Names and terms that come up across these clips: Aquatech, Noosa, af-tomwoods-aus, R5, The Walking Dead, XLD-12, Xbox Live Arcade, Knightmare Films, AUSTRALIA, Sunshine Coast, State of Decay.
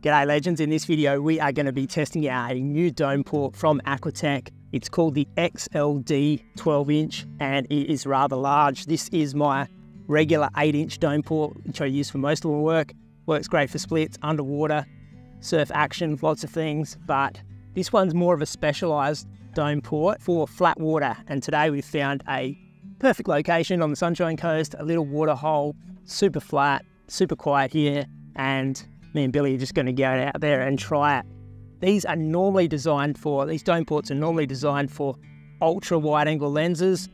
G'day legends, in this video we are going to be testing out a new dome port from Aquatech. It's called the XLD 12 inch and it is rather large. This is my regular 8 inch dome port which I use for most of my work. Works great for splits, underwater, surf action, lots of things, but this one's more of a specialised dome port for flat water, and today we've found a perfect location on the Sunshine Coast, a little water hole, super flat, super quiet here, and me and Billy are just going to go out there and try it. These dome ports are normally designed for ultra wide angle lenses,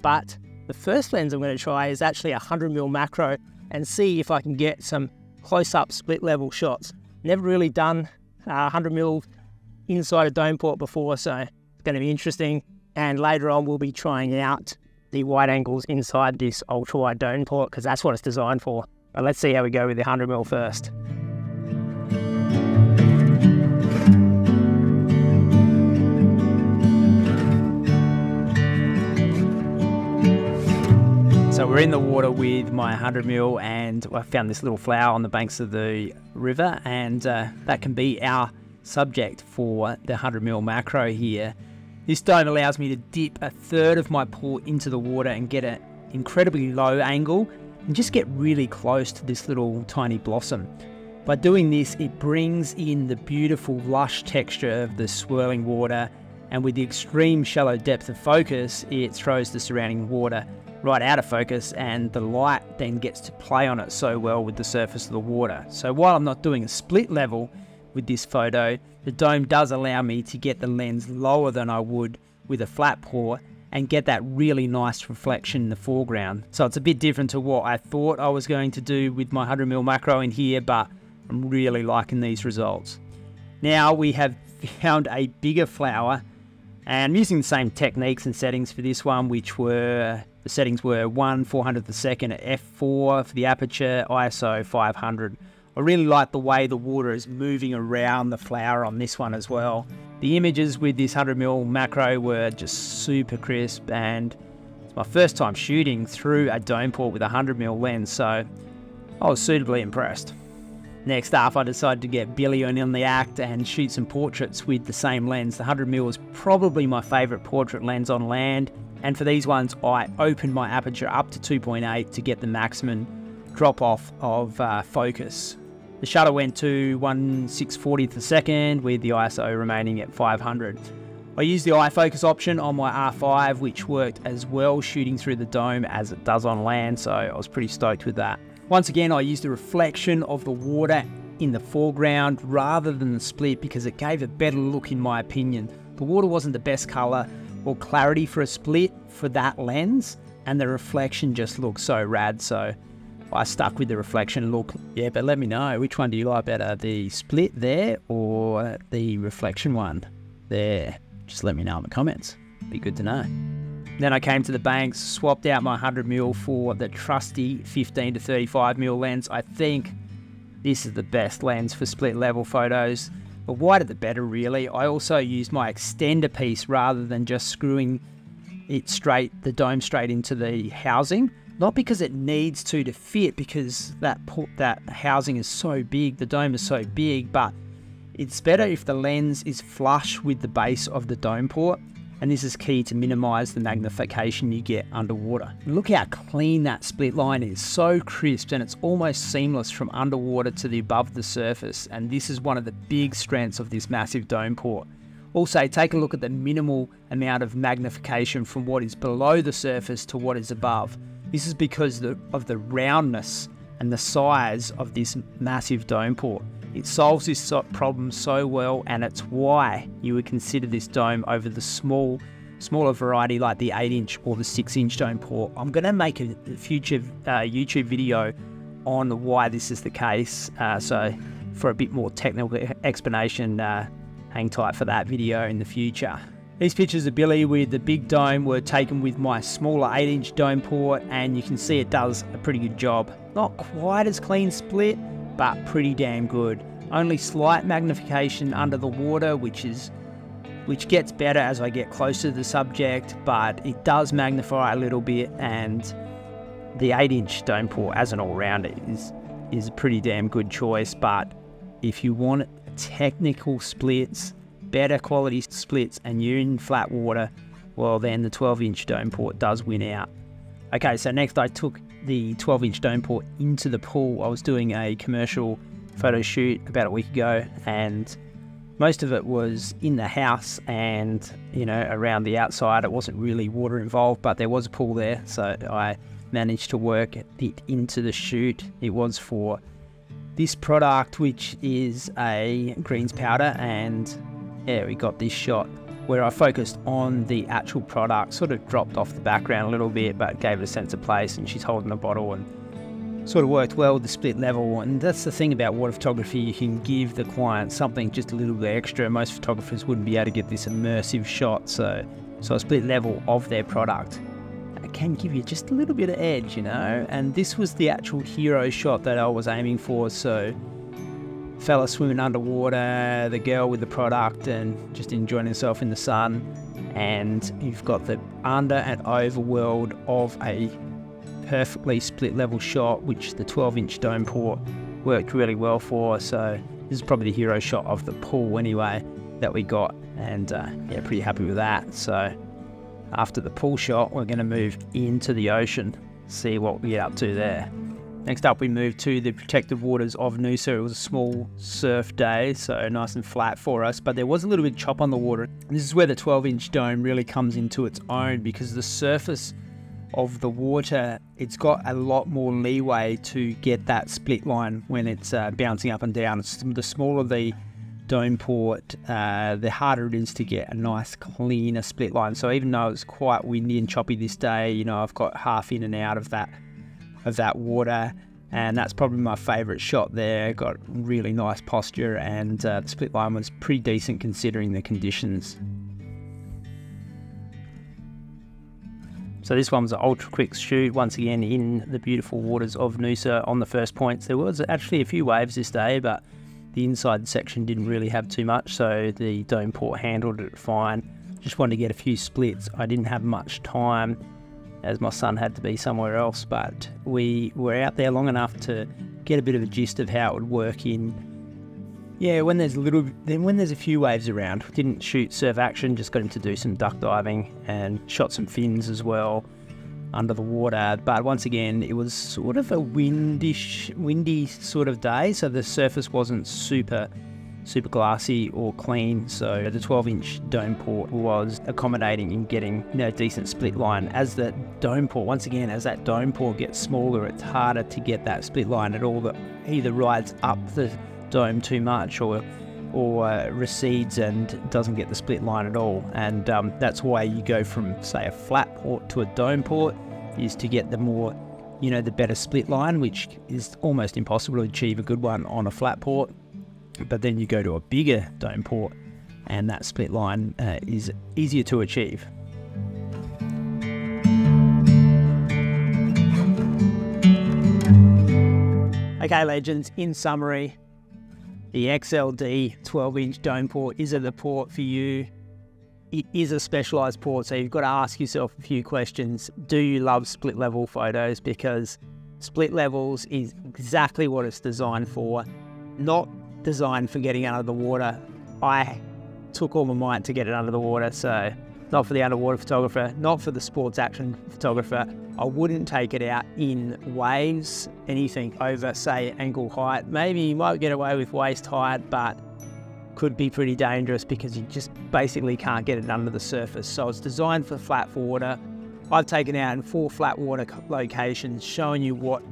but the first lens I'm going to try is actually a 100mm macro and see if I can get some close up split level shots. Never really done 100mm inside a dome port before, so it's going to be interesting, and later on we'll be trying out the wide angles inside this ultra wide dome port because that's what it's designed for. But let's see how we go with the 100mm first. So we're in the water with my 100mm and I found this little flower on the banks of the river, and that can be our subject for the 100mm macro here. This dome allows me to dip a third of my port into the water and get an incredibly low angle and just get really close to this little tiny blossom. By doing this, it brings in the beautiful lush texture of the swirling water, and with the extreme shallow depth of focus, it throws the surrounding water right out of focus, and the light then gets to play on it so well with the surface of the water. So while I'm not doing a split level with this photo, the dome does allow me to get the lens lower than I would with a flat port and get that really nice reflection in the foreground. So it's a bit different to what I thought I was going to do with my 100mm macro in here, but I'm really liking these results. Now we have found a bigger flower, and I'm using the same techniques and settings for this one, which were the settings were 1/400th of a second at f/4 for the aperture, ISO 500. I really like the way the water is moving around the flower on this one as well. The images with this 100mm macro were just super crisp, and it's my first time shooting through a dome port with a 100mm lens, so I was suitably impressed. Next up, I decided to get Billy in the act and shoot some portraits with the same lens. The 100mm is probably my favourite portrait lens on land, and for these ones I opened my aperture up to 2.8 to get the maximum drop off of focus. The shutter went to 1/640th of a second with the ISO remaining at 500. I used the eye focus option on my R5, which worked as well shooting through the dome as it does on land, so I was pretty stoked with that. Once again, I used the reflection of the water in the foreground rather than the split because it gave a better look in my opinion. The water wasn't the best colour or clarity for a split for that lens, and the reflection just looked so rad, so I stuck with the reflection look. Yeah, but let me know, which one do you like better? The split there or the reflection one there? Just let me know in the comments. Be good to know. Then I came to the banks, swapped out my 100mm for the trusty 15 to 35mm lens. I think this is the best lens for split level photos. The wider the better, really. I also used my extender piece rather than just screwing it straight, the dome straight into the housing. Not because it needs to fit, because that housing is so big, the dome is so big, but it's better if the lens is flush with the base of the dome port, and this is key to minimise the magnification you get underwater. Look how clean that split line is, so crisp, and it's almost seamless from underwater to the above the surface, and this is one of the big strengths of this massive dome port. Also, take a look at the minimal amount of magnification from what is below the surface to what is above. This is because of the roundness and the size of this massive dome port. It solves this problem so well, and it's why you would consider this dome over the smaller variety like the 8 inch or the 6 inch dome port. I'm going to make a future YouTube video on why this is the case, so for a bit more technical explanation, hang tight for that video in the future. These pictures of Billy with the big dome were taken with my smaller 8-inch dome port, and you can see it does a pretty good job. Not quite as clean split, but pretty damn good. Only slight magnification under the water, which gets better as I get closer to the subject, but it does magnify a little bit, and the 8-inch dome port as an all-rounder is a pretty damn good choice, but If you want technical splits, better quality splits, and you're in flat water, well then the 12-inch dome port does win out. Okay, so next I took the 12-inch dome port into the pool. I was doing a commercial photo shoot about a week ago, and most of it was in the house and, you know, around the outside. It wasn't really water involved, but there was a pool there, so I managed to work it into the shoot. It was for this product, which is a greens powder, and yeah, we got this shot where I focused on the actual product, sort of dropped off the background a little bit, but gave it a sense of place, and she's holding a bottle and sort of worked well with the split level. And that's the thing about water photography, you can give the client something just a little bit extra. Most photographers wouldn't be able to get this immersive shot, so a split level of their product can give you just a little bit of edge, you know. And this was the actual hero shot that I was aiming for, so fella swimming underwater, the girl with the product and just enjoying herself in the sun, and you've got the under and over world of a perfectly split level shot, which the 12-inch dome port worked really well for. So this is probably the hero shot of the pool anyway that we got, and yeah, pretty happy with that. So after the pool shot, we're going to move into the ocean, see what we get up to there. Next up, we moved to the protected waters of Noosa. It was a small surf day, so nice and flat for us, but there was a little bit of chop on the water. This is where the 12-inch dome really comes into its own, because the surface of the water, it's got a lot more leeway to get that split line when it's bouncing up and down. It's the smaller the dome port, the harder it is to get a nice cleaner split line. So even though it's quite windy and choppy this day, you know, I've got half in and out of that water, and that's probably my favorite shot there. Got really nice posture, and the split line was pretty decent considering the conditions. So this one was an ultra quick shoot, once again in the beautiful waters of Noosa on the first points. There was actually a few waves this day, but the inside section didn't really have too much, so the dome port handled it fine. Just wanted to get a few splits. I didn't have much time as my son had to be somewhere else, but we were out there long enough to get a bit of a gist of how it would work in. Yeah, when there's a few waves around. Didn't shoot surf action, just got him to do some duck diving and shot some fins as well under the water. But once again, it was sort of a windy sort of day, so the surface wasn't super glassy or clean, so the 12-inch dome port was accommodating in getting, you know, decent split line. As the dome port, once again, as that dome port gets smaller, it's harder to get that split line at all. That either rides up the dome too much or recedes and doesn't get the split line at all. And that's why you go from, say, a flat port to a dome port, is to get the more, you know, the better split line, which is almost impossible to achieve a good one on a flat port. But then you go to a bigger dome port and that split line is easier to achieve. Okay, legends, in summary, the XLD 12-inch dome port, is it the port for you? It is a specialised port, so you've got to ask yourself a few questions. Do you love split level photos? Because split levels is exactly what it's designed for, not designed for getting out of the water. I took all my might to get it under the water, so not for the underwater photographer, not for the sports action photographer. I wouldn't take it out in waves, anything over, say, ankle height. Maybe you might get away with waist height, but could be pretty dangerous because you just basically can't get it under the surface. So it's designed for flat water. I've taken out in 4 flat water locations, showing you what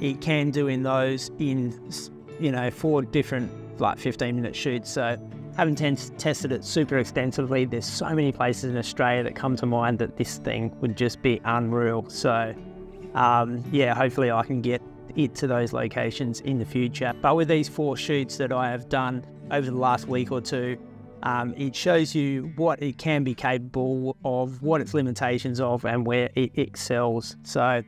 it can do in those, in, you know, 4 different, like, 15-minute shoots. So haven't tested it super extensively. There's so many places in Australia that come to mind that this thing would just be unreal. So yeah, hopefully I can get it to those locations in the future. But with these 4 shoots that I have done over the last week or two, it shows you what it can be capable of, what its limitations of, and where it excels. So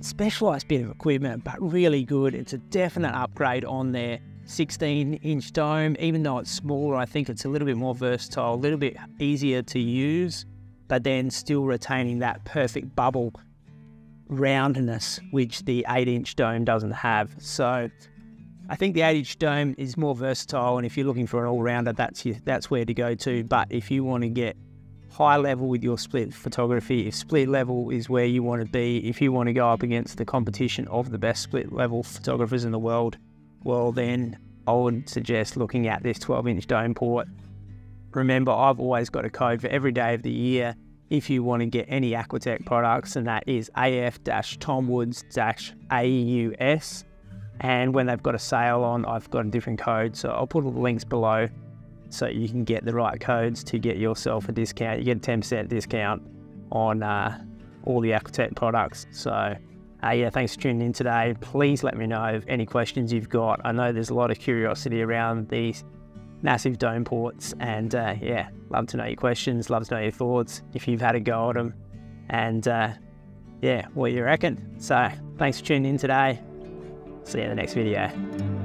specialised bit of equipment, but really good. It's a definite upgrade on there 16-inch dome. Even though it's smaller, I think it's a little bit more versatile, a little bit easier to use, but then still retaining that perfect bubble roundness, which the 8-inch dome doesn't have. So I think the 8-inch dome is more versatile, and if you're looking for an all-rounder, that's where to go to. But if you want to get high level with your split photography, if split level is where you want to be, if you want to go up against the competition of the best split level photographers in the world, well then I would suggest looking at this 12-inch dome port. Remember, I've always got a code for every day of the year if you want to get any Aquatech products, and that is af-tomwoods-aus. And when they've got a sale on, I've got a different code, so I'll put all the links below so you can get the right codes to get yourself a discount. You get a 10% discount on all the Aquatech products. So yeah, thanks for tuning in today. Please let me know if any questions you've got. I know there's a lot of curiosity around these massive dome ports, and yeah, love to know your questions, love to know your thoughts, if you've had a go at them, and yeah, what you reckon. So thanks for tuning in today. See you in the next video.